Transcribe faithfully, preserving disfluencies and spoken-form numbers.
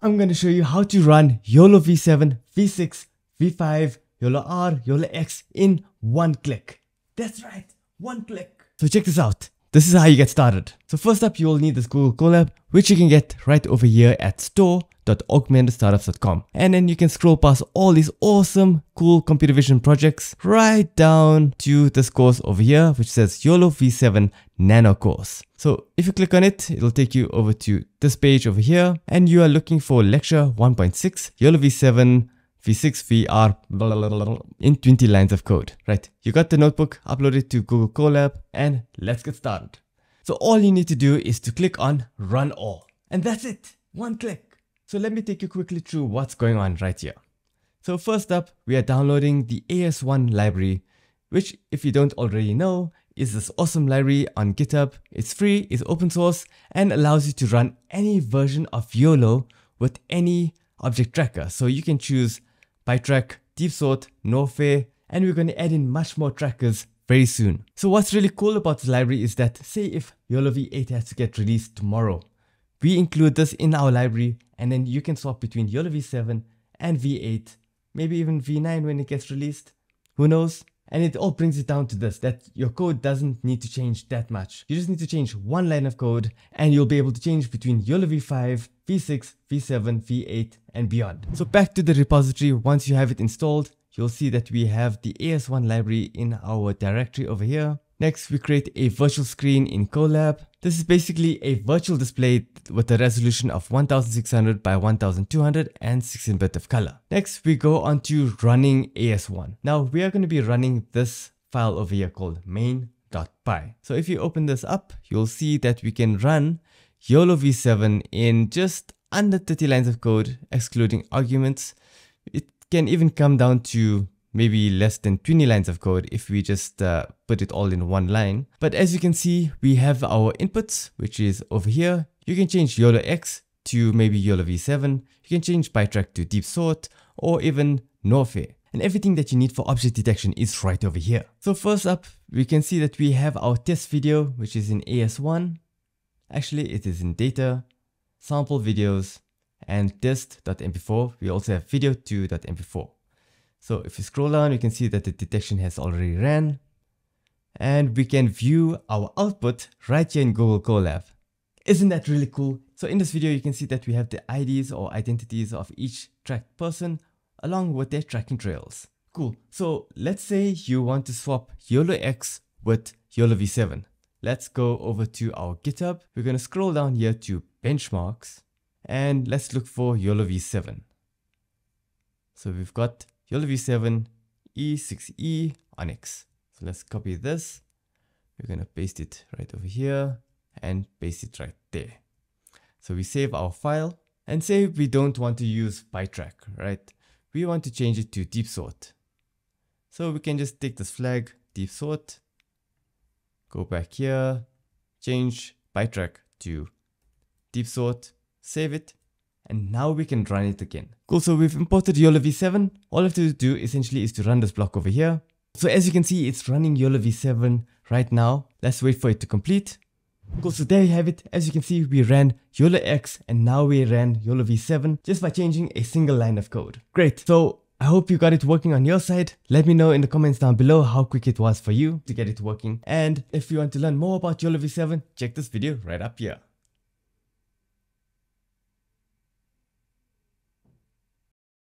I'm going to show you how to run YOLOv seven, v six, v five, YOLOR, YOLOX in one click. That's right, one click. So check this out. This is how you get started. So first up, you'll need this Google Colab, which you can get right over here at store dot augmented startups dot com. And then you can scroll past all these awesome, cool computer vision projects right down to this course over here, which says YOLOv seven Nano Course. So if you click on it, it'll take you over to this page over here, and you are looking for lecture one point six, YOLOv seven, v six, v R, blah, blah, blah, blah, in twenty lines of code, right? You got the notebook, upload it to Google Colab, and let's get started. So all you need to do is to click on Run All, and that's it, one click. So let me take you quickly through what's going on right here. So first up, we are downloading the A S one library, which if you don't already know, is this awesome library on GitHub. It's free, it's open source, and allows you to run any version of YOLO with any object tracker. So you can choose ByteTrack, DeepSort, Norfair, and we're going to add in much more trackers very soon. So what's really cool about this library is that, say if YOLOv eight has to get released tomorrow, we include this in our library, and then you can swap between YOLOv seven and v eight, maybe even v nine when it gets released, who knows? And it all brings it down to this, that your code doesn't need to change that much. You just need to change one line of code, and you'll be able to change between YOLOv five, v six, v seven, v eight, and beyond. So back to the repository, once you have it installed, you'll see that we have the A S one library in our directory over here. Next, we create a virtual screen in Colab. This is basically a virtual display with a resolution of one thousand six hundred by one thousand two hundred and sixteen bit of color. Next, we go on to running A S one. Now, we are going to be running this file over here called main dot py. So if you open this up, you'll see that we can run YOLOv seven in just under thirty lines of code, excluding arguments. It can even come down to maybe less than twenty lines of code if we just uh, put it all in one line. But as you can see, we have our inputs, which is over here. You can change YOLOx to maybe YOLOv seven. You can change ByteTrack to DeepSort or even Norfair. And everything that you need for object detection is right over here. So first up, we can see that we have our test video, which is in A S one. Actually, it is in data, sample videos, and test dot m p four. We also have video two dot m p four. So if you scroll down, you can see that the detection has already ran, and we can view our output right here in Google Colab. Isn't that really cool? So in this video, you can see that we have the I Ds or identities of each tracked person along with their tracking trails. Cool. So let's say you want to swap YOLOx with YOLOv seven. Let's go over to our GitHub. We're going to scroll down here to benchmarks, and let's look for YOLOv seven. So we've got YOLOv seven E six E Onyx. So let's copy this. We're going to paste it right over here and paste it right there. So we save our file, and say we don't want to use ByteTrack, right? We want to change it to DeepSort. So we can just take this flag, DeepSort, go back here, change ByteTrack to DeepSort, save it. And now we can run it again. Cool, so we've imported YOLOv seven. All I have to do essentially is to run this block over here. So as you can see, it's running YOLOv seven right now. Let's wait for it to complete. Cool, so there you have it. As you can see, we ran YOLOx and now we ran YOLOv seven just by changing a single line of code. Great, so I hope you got it working on your side. Let me know in the comments down below how quick it was for you to get it working. And if you want to learn more about YOLOv seven, check this video right up here.